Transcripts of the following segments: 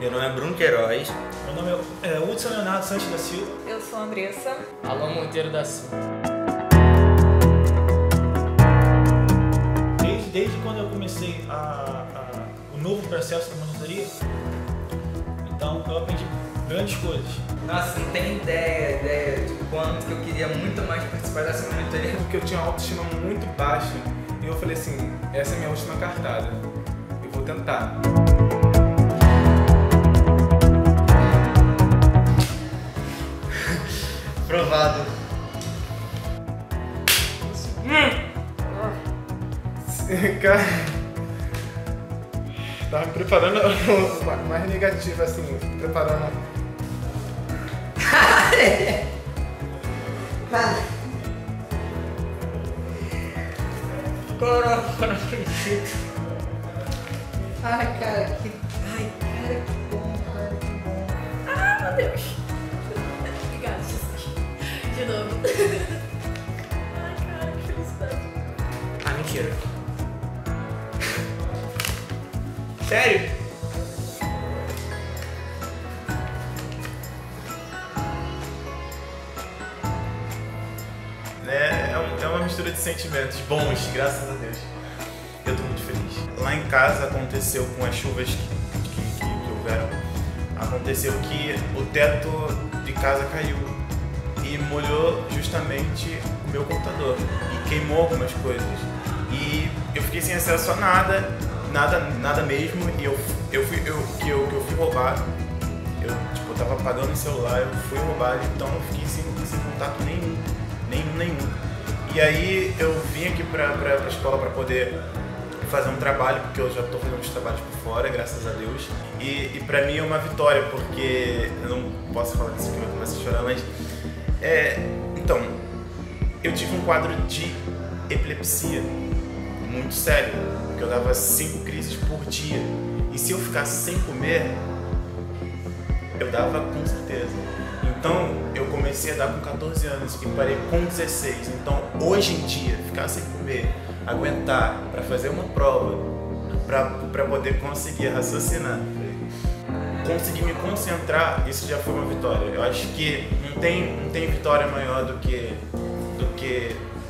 Meu nome é Bruno Queiroz. Meu nome é Hudson Leonardo Santos da Silva. Eu sou a Andressa. Alan Monteiro da Silva. Desde quando eu comecei o novo processo da monitoria, então eu aprendi grandes coisas. Nossa, não tem ideia de quanto que eu queria muito mais participar dessa monitoria. Porque eu tinha uma autoestima muito baixa e eu falei assim, essa é a minha última cartada, eu vou tentar. Aprovado. Cara, tava me preparando mais negativo assim, preparando. Ai, cara, que bom, cara, que bom. Ah, meu Deus. Obrigada, Jesus. De novo. Ai, cara, que felicidade. Ah, mentira. Sério? É uma mistura de sentimentos bons, graças a Deus. Eu tô muito feliz. Lá em casa aconteceu com as chuvas que houveram. Aconteceu que o teto de casa caiu e molhou justamente o meu computador. E queimou algumas coisas. E eu fiquei sem acesso a nada. Nada mesmo, e eu fui roubado. Eu, tipo, tava pagando o celular, eu fui roubado, então eu fiquei sem contato nenhum. E aí eu vim aqui pra escola pra poder fazer um trabalho, porque eu já tô fazendo uns trabalhos por fora, graças a Deus. E pra mim é uma vitória, porque eu não posso falar disso porque eu começo a chorar, mas... Então, eu tive um quadro de epilepsia muito sério. Eu dava 5 crises por dia, e se eu ficasse sem comer, eu dava com certeza. Então eu comecei a dar com 14 anos e parei com 16, então hoje em dia, ficar sem comer, aguentar para fazer uma prova, para poder conseguir raciocinar, conseguir me concentrar, isso já foi uma vitória. Eu acho que não tem vitória maior do que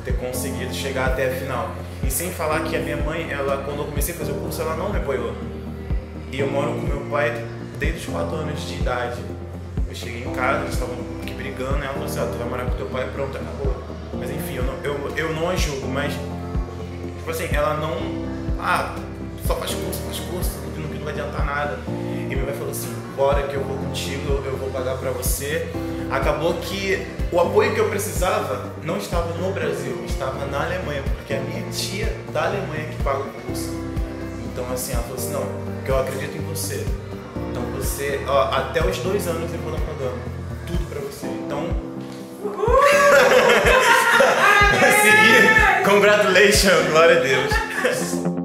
ter conseguido chegar até a final. E sem falar que a minha mãe, ela, quando eu comecei a fazer o curso, ela não me apoiou. E eu moro com meu pai desde os 4 anos de idade. Eu cheguei em casa, eles estavam aqui brigando, ela falou assim, ó, tu vai morar com teu pai, pronto, acabou. Mas enfim, eu não a julgo, mas, tipo assim, ela não, só faz curso, que não vai adiantar nada. E meu pai falou assim, bora que eu vou contigo, eu vou pagar pra você. Acabou que o apoio que eu precisava não estava no Brasil, estava na Alemanha, porque a minha tia da Alemanha que paga o curso. Então assim, ela falou assim, não, porque eu acredito em você. Então você, ó, até os 2 anos eu vou estar pagando tudo pra você. Então... Consegui! Congratulations, glória a Deus!